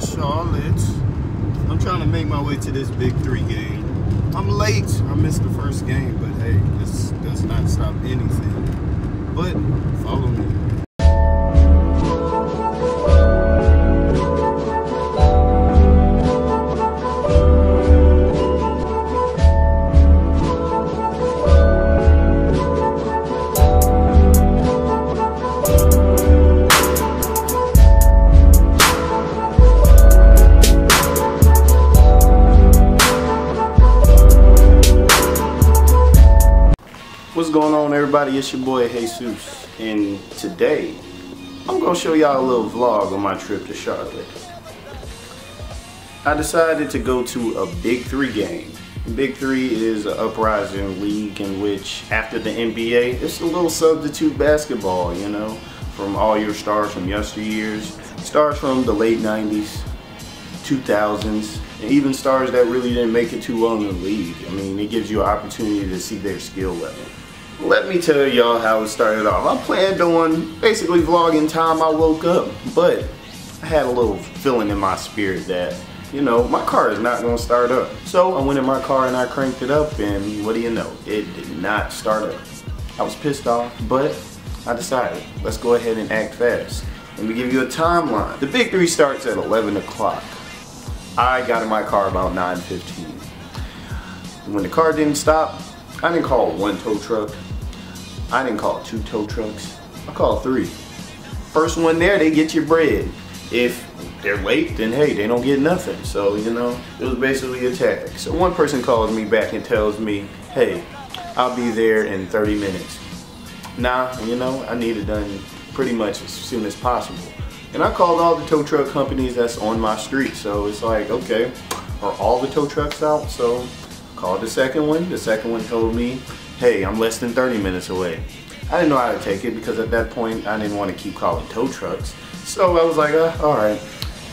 in Charlotte. I'm trying to make my way to this Big 3 game. I'm late. I missed the first game, but hey, this does not stop anything. But follow me. What's going on, everybody? It's your boy Hayseuss, and today I'm gonna show y'all a little vlog on my trip to Charlotte. I decided to go to a Big 3 game. Big 3 is an uprising league in which, after the NBA, it's a little substitute basketball, you know, from all your stars from yesteryears, stars from the late 90s, 2000s, and even stars that really didn't make it too well in the league. I mean, it gives you an opportunity to see their skill level. Let me tell y'all how it started off. I planned on basically vlogging time I woke up, but I had a little feeling in my spirit that, you know, my car is not gonna start up. So I went in my car and I cranked it up, and what do you know? It did not start up. I was pissed off, but I decided, let's go ahead and act fast. Let me give you a timeline. The Big 3 starts at 11 o'clock. I got in my car about 9:15. When the car didn't stop, I didn't call one tow truck. I didn't call two tow trucks. I called three. First one there, they get your bread. If they're late, then hey, they don't get nothing. So, you know, it was basically a tag. So one person calls me back and tells me, hey, I'll be there in 30 minutes. Nah, you know, I need it done pretty much as soon as possible. And I called all the tow truck companies that's on my street. So it's like, okay, are all the tow trucks out? So I called the second one. The second one told me, hey, I'm less than 30 minutes away. I didn't know how to take it because at that point I didn't want to keep calling tow trucks. So I was like, alright.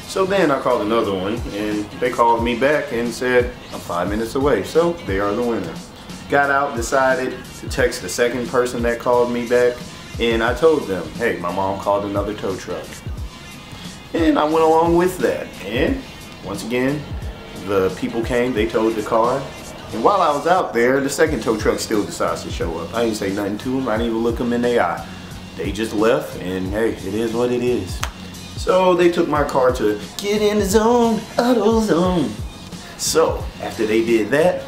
So then I called another one, and they called me back and said, I'm 5 minutes away. So they are the winner. Got out, decided to text the second person that called me back, and I told them, hey, my mom called another tow truck. And I went along with that. And once again, the people came, they towed the car. And while I was out there, the second tow truck still decides to show up. I didn't say nothing to them. I didn't even look them in the eye. They just left, and hey, it is what it is. So they took my car to Get in the Zone, AutoZone. So after they did that,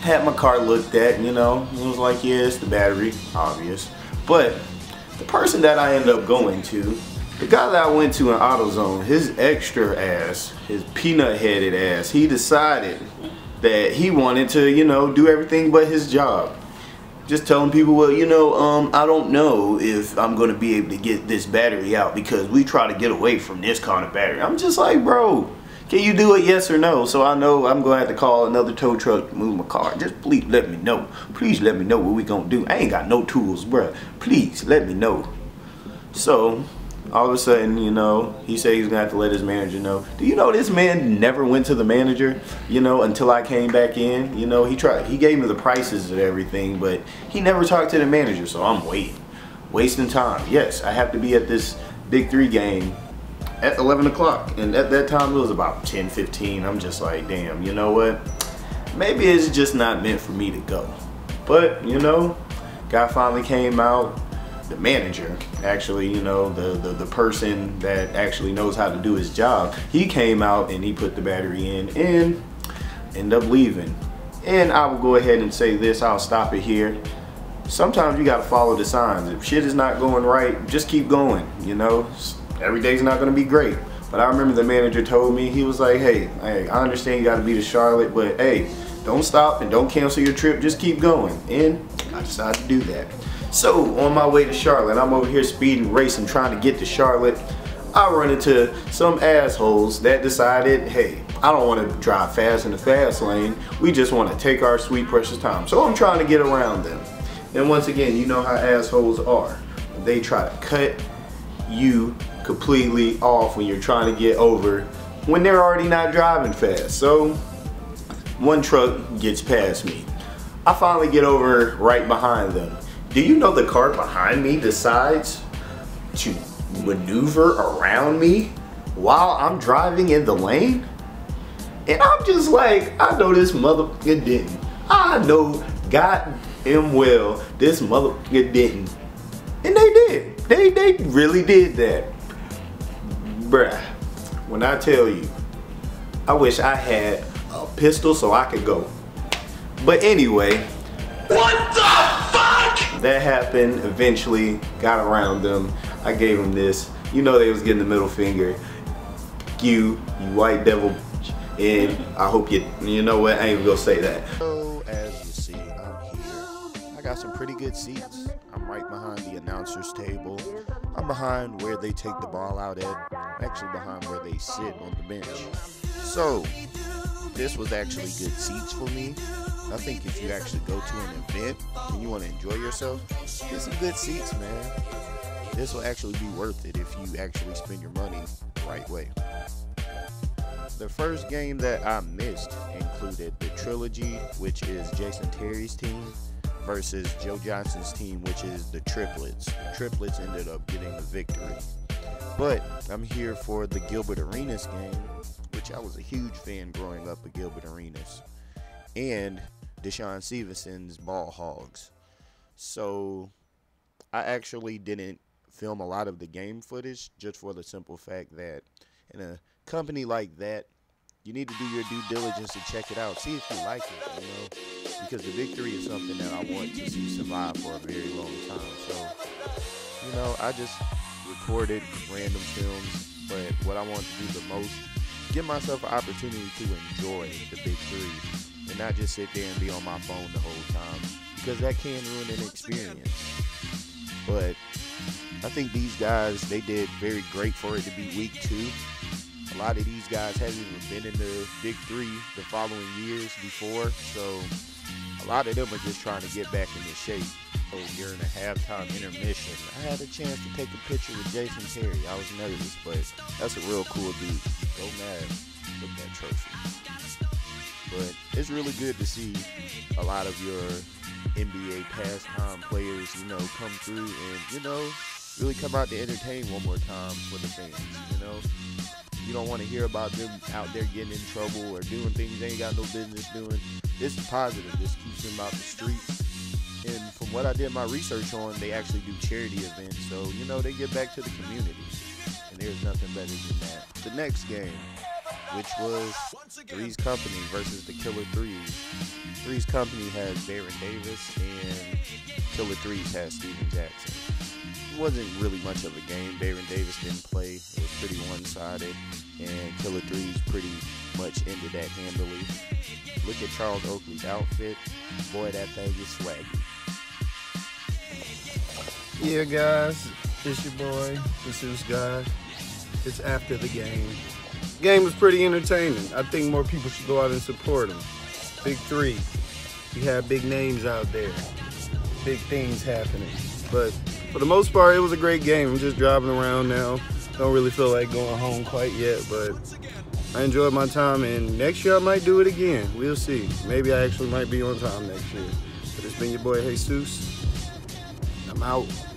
had my car looked at, you know, it was like, yeah, it's the battery, obvious. But the person that I ended up going to, the guy that I went to in AutoZone, his extra ass, his peanut-headed ass, he decided that he wanted to, you know, do everything but his job. Just telling people, well, you know, I don't know if I'm going to be able to get this battery out because we try to get away from this kind of battery. I'm just like, bro, can you do it, yes or no? So I know I'm going to have to call another tow truck to move my car. Just please let me know. Please let me know what we going to do. I ain't got no tools, bro. Please let me know. So all of a sudden, you know, he said he's gonna have to let his manager know. Do you know this man never went to the manager, you know, until I came back in? You know, he gave me the prices and everything, but he never talked to the manager, so I'm waiting. Wasting time. Yes, I have to be at this Big 3 game at 11 o'clock. And at that time, it was about 10:15. I'm just like, damn, you know what? Maybe it's just not meant for me to go. But, you know, guy finally came out. The manager, actually, you know, the person that actually knows how to do his job, he came out and he put the battery in and ended up leaving. And I will go ahead and say this, I'll stop it here. Sometimes you gotta follow the signs. If shit is not going right, just keep going, you know. Every day's not gonna be great. But I remember the manager told me, he was like, hey, I understand you gotta be to Charlotte, but hey, don't stop and don't cancel your trip, just keep going. And I decided to do that. So on my way to Charlotte, I'm over here speeding, racing, trying to get to Charlotte. I run into some assholes that decided, hey, I don't want to drive fast in the fast lane. We just want to take our sweet precious time. So I'm trying to get around them. And once again, you know how assholes are. They try to cut you completely off when you're trying to get over when they're already not driving fast. So one truck gets past me. I finally get over right behind them. Do you know the car behind me decides to maneuver around me while I'm driving in the lane. And I'm just like, I know this motherfucker didn't. I know goddamn well this motherfucker didn't. And they did. They really did that. Bruh, when I tell you, I wish I had a pistol so I could go. But anyway. What the fuck? That happened, eventually got around them. I gave them this. You know they was getting the middle finger. You white devil. And I hope you know what, I ain't even gonna say that. So as you see, I'm here. I got some pretty good seats. I'm right behind the announcer's table. I'm behind where they take the ball out at. I'm actually behind where they sit on the bench. So this was actually good seats for me. I think if you actually go to an event and you want to enjoy yourself, get some good seats, man. This will actually be worth it if you actually spend your money the right way. The first game that I missed included the Trilogy, which is Jason Terry's team, versus Joe Johnson's team, which is the Triplets. The Triplets ended up getting the victory. But I'm here for the Gilbert Arenas game, which I was a huge fan growing up of Gilbert Arenas, and Deshaun Stevenson's Ball Hogs. So I actually didn't film a lot of the game footage just for the simple fact that in a company like that, you need to do your due diligence and check it out. See if you like it, you know, because the Big 3 is something that I want to see survive for a very long time. So, you know, I just recorded random films, but what I want to do the most, give myself an opportunity to enjoy the Big 3 and not just sit there and be on my phone the whole time, because that can ruin an experience. But I think these guys, they did very great for it to be week 2. A lot of these guys haven't even been in the Big 3 the following years before, so a lot of them are just trying to get back into shape. So during the halftime intermission, I had a chance to take a picture with Jason Terry. I was nervous, but that's a real cool dude. Go mad with that trophy. But it's really good to see a lot of your NBA pastime players, you know, come through and, you know, really come out to entertain one more time for the fans, you know. You don't want to hear about them out there getting in trouble or doing things they ain't got no business doing. This is positive. This keeps them out the streets. And from what I did my research on, they actually do charity events. So, you know, they get back to the community. And there's nothing better than that. The next game, which was Three's Company versus the Killer Threes. Three's Company has Baron Davis and Killer Threes has Steven Jackson. It wasn't really much of a game. Baron Davis didn't play. It was pretty one-sided. And Killer Threes pretty much ended that handily. Look at Charles Oakley's outfit. Boy, that thing is swaggy. Yeah, guys. It's your boy, Hayseuss guy. It's after the game. Game was pretty entertaining. I think more people should go out and support them. Big 3. We have big names out there. Big things happening. But for the most part, it was a great game. I'm just driving around now. Don't really feel like going home quite yet, but I enjoyed my time, and next year I might do it again. We'll see. Maybe I actually might be on time next year. But it's been your boy Hayseuss. I'm out.